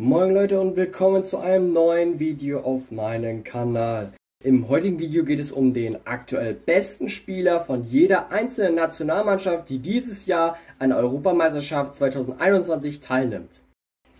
Moin Leute und willkommen zu einem neuen Video auf meinem Kanal. Im heutigen Video geht es um den aktuell besten Spieler von jeder einzelnen Nationalmannschaft, die dieses Jahr an der Europameisterschaft 2021 teilnimmt.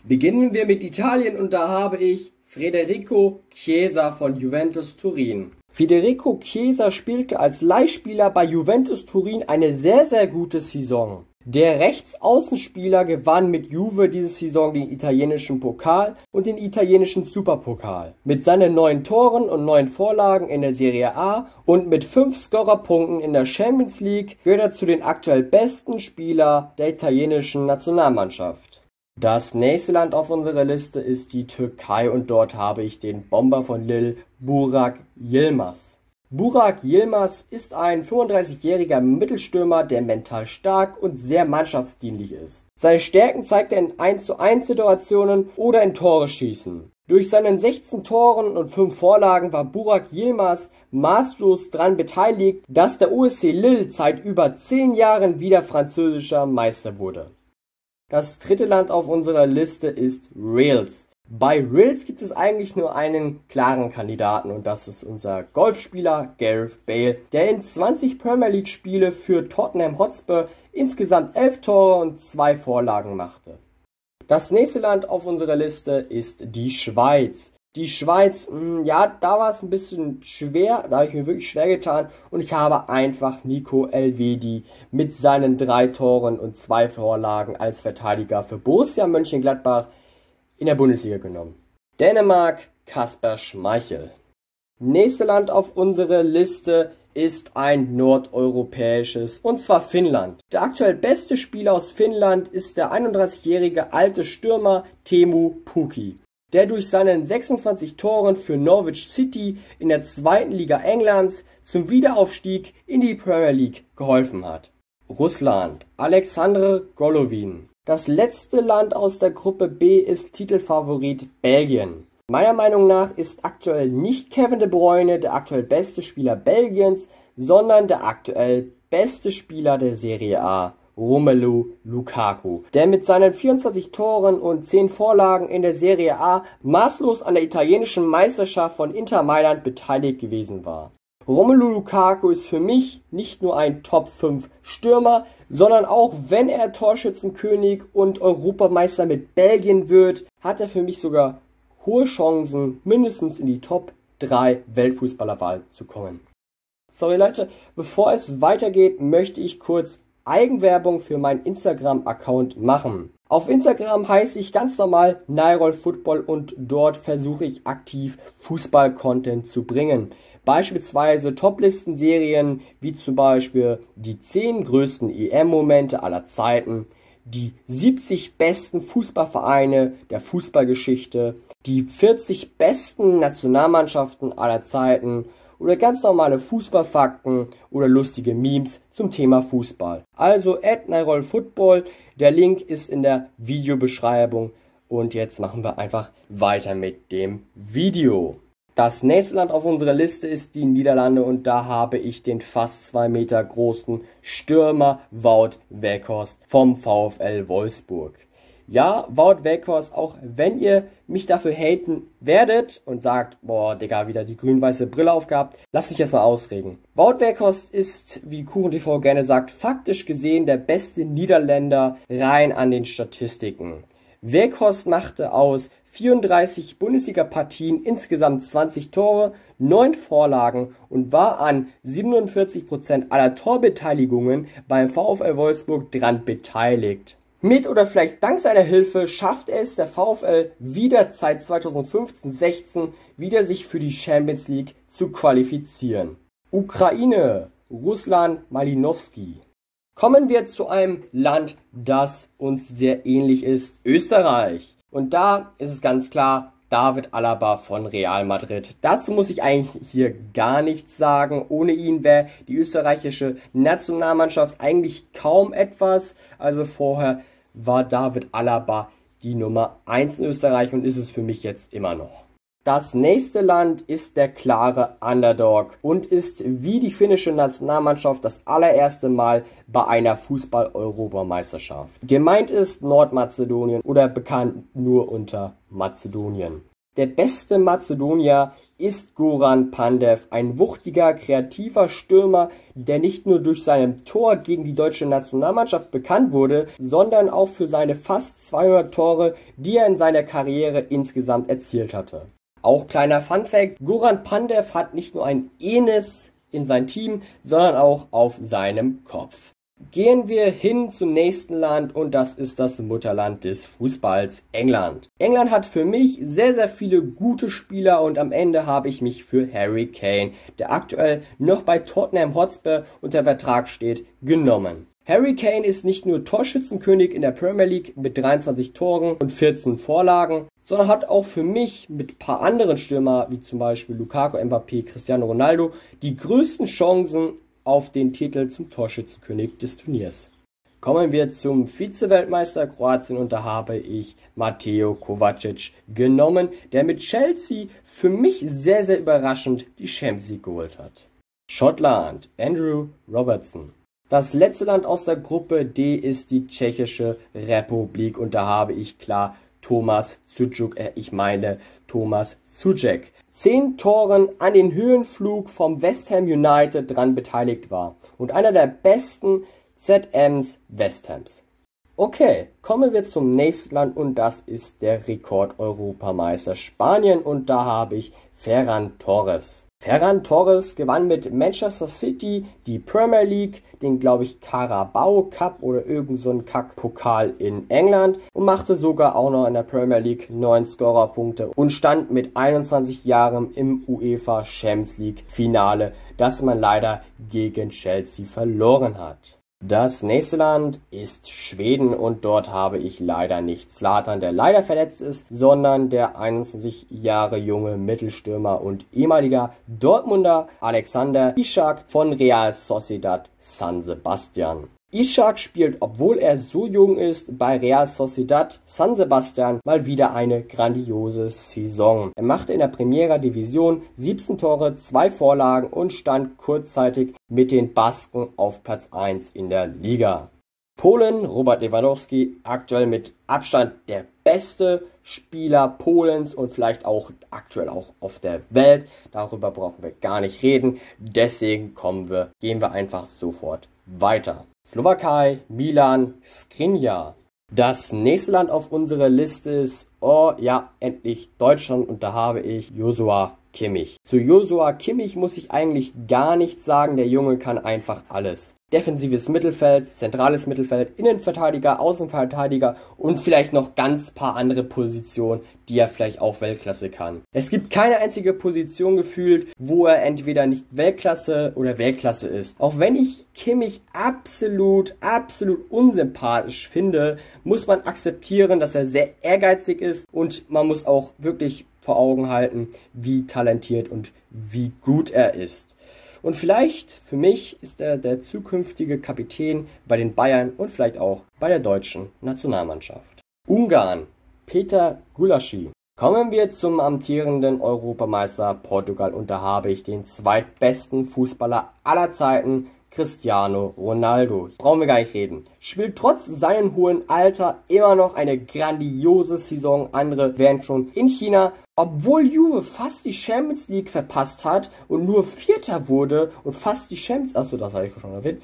Beginnen wir mit Italien und da habe ich Federico Chiesa von Juventus Turin. Federico Chiesa spielte als Leihspieler bei Juventus Turin eine sehr, sehr gute Saison. Der Rechtsaußenspieler gewann mit Juve diese Saison den italienischen Pokal und den italienischen Superpokal. Mit seinen 9 Toren und 9 Vorlagen in der Serie A und mit 5 Scorerpunkten in der Champions League gehört er zu den aktuell besten Spielern der italienischen Nationalmannschaft. Das nächste Land auf unserer Liste ist die Türkei und dort habe ich den Bomber von Lille, Burak Yilmaz. Burak Yilmaz ist ein 35-jähriger Mittelstürmer, der mental stark und sehr mannschaftsdienlich ist. Seine Stärken zeigt er in 1:1 Situationen oder in Tore schießen. Durch seinen 16 Toren und 5 Vorlagen war Burak Yilmaz maßlos daran beteiligt, dass der OSC Lille seit über 10 Jahren wieder französischer Meister wurde. Das dritte Land auf unserer Liste ist Wales. Bei Wales gibt es eigentlich nur einen klaren Kandidaten und das ist unser Golfspieler Gareth Bale, der in 20 Premier League Spiele für Tottenham Hotspur insgesamt 11 Tore und 2 Vorlagen machte. Das nächste Land auf unserer Liste ist die Schweiz. Die Schweiz, ja, da war es ein bisschen schwer, da habe ich mir wirklich schwer getan und ich habe einfach Nico Elvedi mit seinen 3 Toren und 2 Vorlagen als Verteidiger für Borussia Mönchengladbach in der Bundesliga genommen. Dänemark, Kasper Schmeichel. Nächstes Land auf unserer Liste ist ein nordeuropäisches, und zwar Finnland. Der aktuell beste Spieler aus Finnland ist der 31-jährige alte Stürmer Teemu Pukki, der durch seinen 26 Toren für Norwich City in der 2. Liga Englands zum Wiederaufstieg in die Premier League geholfen hat. Russland, Alexandre Golovin. Das letzte Land aus der Gruppe B ist Titelfavorit Belgien. Meiner Meinung nach ist aktuell nicht Kevin De Bruyne der aktuell beste Spieler Belgiens, sondern der aktuell beste Spieler der Serie A, Romelu Lukaku, der mit seinen 24 Toren und 10 Vorlagen in der Serie A maßlos an der italienischen Meisterschaft von Inter Mailand beteiligt gewesen war. Romelu Lukaku ist für mich nicht nur ein Top-5-Stürmer, sondern auch wenn er Torschützenkönig und Europameister mit Belgien wird, hat er für mich sogar hohe Chancen, mindestens in die Top 3 Weltfußballerwahl zu kommen. Sorry Leute, bevor es weitergeht, möchte ich kurz Eigenwerbung für meinen Instagram-Account machen. Auf Instagram heiße ich ganz normal Nairolf Football und dort versuche ich aktiv Fußball-Content zu bringen. Beispielsweise Toplisten-Serien wie zum Beispiel die 10 größten EM-Momente aller Zeiten, die 70 besten Fußballvereine der Fußballgeschichte, die 40 besten Nationalmannschaften aller Zeiten oder ganz normale Fußballfakten oder lustige Memes zum Thema Fußball. Also @nairolfootball, der Link ist in der Videobeschreibung und jetzt machen wir einfach weiter mit dem Video. Das nächste Land auf unserer Liste ist die Niederlande und da habe ich den fast 2 Meter großen Stürmer Wout Weghorst vom VfL Wolfsburg. Ja, Wout Weghorst, auch wenn ihr mich dafür haten werdet und sagt, boah, Digga, wieder die grün-weiße Brille aufgehabt, lasst mich erstmal ausreden. Wout Weghorst ist, wie KuchenTV gerne sagt, faktisch gesehen der beste Niederländer rein an den Statistiken. Weghorst machte aus 34 Bundesliga-Partien insgesamt 20 Tore, 9 Vorlagen und war an 47% aller Torbeteiligungen beim VfL Wolfsburg dran beteiligt. Mit oder vielleicht dank seiner Hilfe schafft es der VfL wieder seit 2015-16 wieder sich für die Champions League zu qualifizieren. Ukraine, Ruslan Malinowski. Kommen wir zu einem Land, das uns sehr ähnlich ist, Österreich. Und da ist es ganz klar, David Alaba von Real Madrid. Dazu muss ich eigentlich hier gar nichts sagen. Ohne ihn wäre die österreichische Nationalmannschaft eigentlich kaum etwas. Also vorher war David Alaba die Nummer 1 in Österreich und ist es für mich jetzt immer noch. Das nächste Land ist der klare Underdog und ist wie die finnische Nationalmannschaft das allererste Mal bei einer Fußball-Europameisterschaft. Gemeint ist Nordmazedonien oder bekannt nur unter Mazedonien. Der beste Mazedonier ist Goran Pandev, ein wuchtiger, kreativer Stürmer, der nicht nur durch sein Tor gegen die deutsche Nationalmannschaft bekannt wurde, sondern auch für seine fast 200 Tore, die er in seiner Karriere insgesamt erzielt hatte. Auch kleiner Funfact, Goran Pandev hat nicht nur ein Enes in sein Team, sondern auch auf seinem Kopf. Gehen wir hin zum nächsten Land und das ist das Mutterland des Fußballs, England. England hat für mich sehr, sehr viele gute Spieler und am Ende habe ich mich für Harry Kane, der aktuell noch bei Tottenham Hotspur unter Vertrag steht, genommen. Harry Kane ist nicht nur Torschützenkönig in der Premier League mit 23 Toren und 14 Vorlagen, sondern hat auch für mich mit ein paar anderen Stürmer, wie zum Beispiel Lukaku, Mbappé, Cristiano Ronaldo, die größten Chancen auf den Titel zum Torschützenkönig des Turniers. Kommen wir zum Vize-Weltmeister Kroatien und da habe ich Matteo Kovacic genommen, der mit Chelsea für mich sehr, sehr überraschend die Champions League geholt hat. Schottland, Andrew Robertson. Das letzte Land aus der Gruppe D ist die Tschechische Republik und da habe ich klar Tomáš Souček. 10 Toren an den Höhenflug vom West Ham United dran beteiligt war und einer der besten ZMs West Hams. Okay, kommen wir zum nächsten Land und das ist der Rekord-Europameister Spanien und da habe ich Ferran Torres. Ferran Torres gewann mit Manchester City die Premier League, den glaube ich Carabao Cup oder irgend so ein Kackpokal in England und machte sogar auch noch in der Premier League 9 Scorerpunkte und stand mit 21 Jahren im UEFA Champions League Finale, das man leider gegen Chelsea verloren hat. Das nächste Land ist Schweden und dort habe ich leider nicht Zlatan, der leider verletzt ist, sondern der 21 Jahre junge Mittelstürmer und ehemaliger Dortmunder Alexander Isak von Real Sociedad San Sebastian. Isak spielt, obwohl er so jung ist, bei Real Sociedad San Sebastian mal wieder eine grandiose Saison. Er machte in der Primera Division 17 Tore, 2 Vorlagen und stand kurzzeitig mit den Basken auf Platz 1 in der Liga. Polen, Robert Lewandowski, aktuell mit Abstand der beste Spieler Polens und vielleicht auch aktuell auch auf der Welt. Darüber brauchen wir gar nicht reden, deswegen gehen wir einfach sofort weiter. Slowakei, Milan, Škriniar. Das nächste Land auf unserer Liste ist, endlich Deutschland und da habe ich Joshua Kimmich. Zu Joshua Kimmich muss ich eigentlich gar nichts sagen, der Junge kann einfach alles. Defensives Mittelfeld, zentrales Mittelfeld, Innenverteidiger, Außenverteidiger und vielleicht noch ganz paar andere Positionen, die er vielleicht auch Weltklasse kann. Es gibt keine einzige Position gefühlt, wo er entweder nicht Weltklasse oder Weltklasse ist. Auch wenn ich Kimmich absolut unsympathisch finde, muss man akzeptieren, dass er sehr ehrgeizig ist und man muss auch wirklich vor Augen halten, wie talentiert und wie gut er ist. Und vielleicht, für mich, ist er der zukünftige Kapitän bei den Bayern und vielleicht auch bei der deutschen Nationalmannschaft. Ungarn, Peter Gulácsi. Kommen wir zum amtierenden Europameister Portugal und da habe ich den zweitbesten Fußballer aller Zeiten, Cristiano Ronaldo. Brauchen wir gar nicht reden. Spielt trotz seinem hohen Alter immer noch eine grandiose Saison. Andere wären schon in China. Obwohl Juve fast die Champions League verpasst hat und nur Vierter wurde und fast die Champions... Achso, das habe ich schon erwähnt.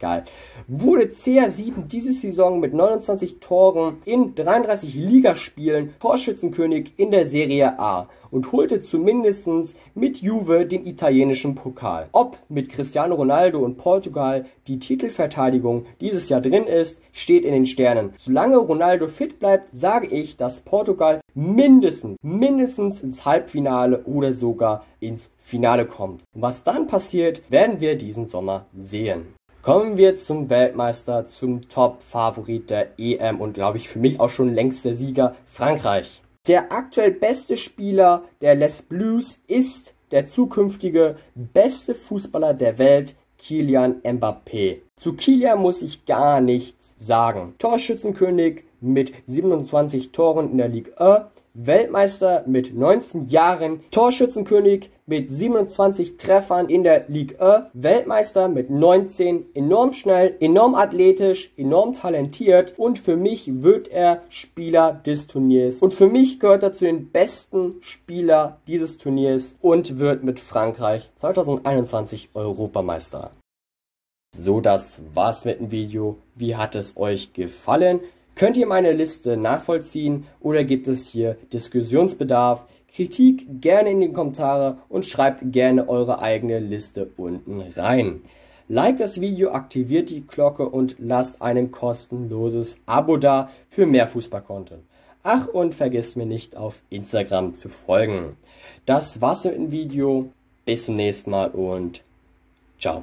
Geil. Wurde CR7 diese Saison mit 29 Toren in 33 Ligaspielen Torschützenkönig in der Serie A und holte zumindest mit Juve den italienischen Pokal. Ob mit Cristiano Ronaldo und Portugal die Titelverteidigung dieses Jahr drin ist, steht in den Sternen. Solange Ronaldo fit bleibt, sage ich, dass Portugal mindestens ins Halbfinale oder sogar ins Finale kommt. Und was dann passiert, werden wir diesen Sommer sehen. Kommen wir zum Weltmeister, zum Top-Favorit der EM und glaube ich für mich auch schon längst der Sieger, Frankreich. Der aktuell beste Spieler der Les Bleus ist der zukünftige beste Fußballer der Welt, Kylian Mbappé. Zu Kylian muss ich gar nichts sagen. Torschützenkönig, mit 27 Toren in der Ligue 1, Weltmeister mit 19 Jahren, Torschützenkönig mit 27 Treffern in der Ligue 1, Weltmeister mit 19, enorm schnell, enorm athletisch, enorm talentiert und für mich wird er Spieler des Turniers. Und für mich gehört er zu den besten Spielern dieses Turniers und wird mit Frankreich 2021 Europameister. So, das war's mit dem Video. Wie hat es euch gefallen? Könnt ihr meine Liste nachvollziehen oder gibt es hier Diskussionsbedarf? Kritik gerne in die Kommentare und schreibt gerne eure eigene Liste unten rein. Like das Video, aktiviert die Glocke und lasst ein kostenloses Abo da für mehr Fußball-Content. Ach, und vergesst mir nicht, auf Instagram zu folgen. Das war's mit dem Video. Bis zum nächsten Mal und ciao.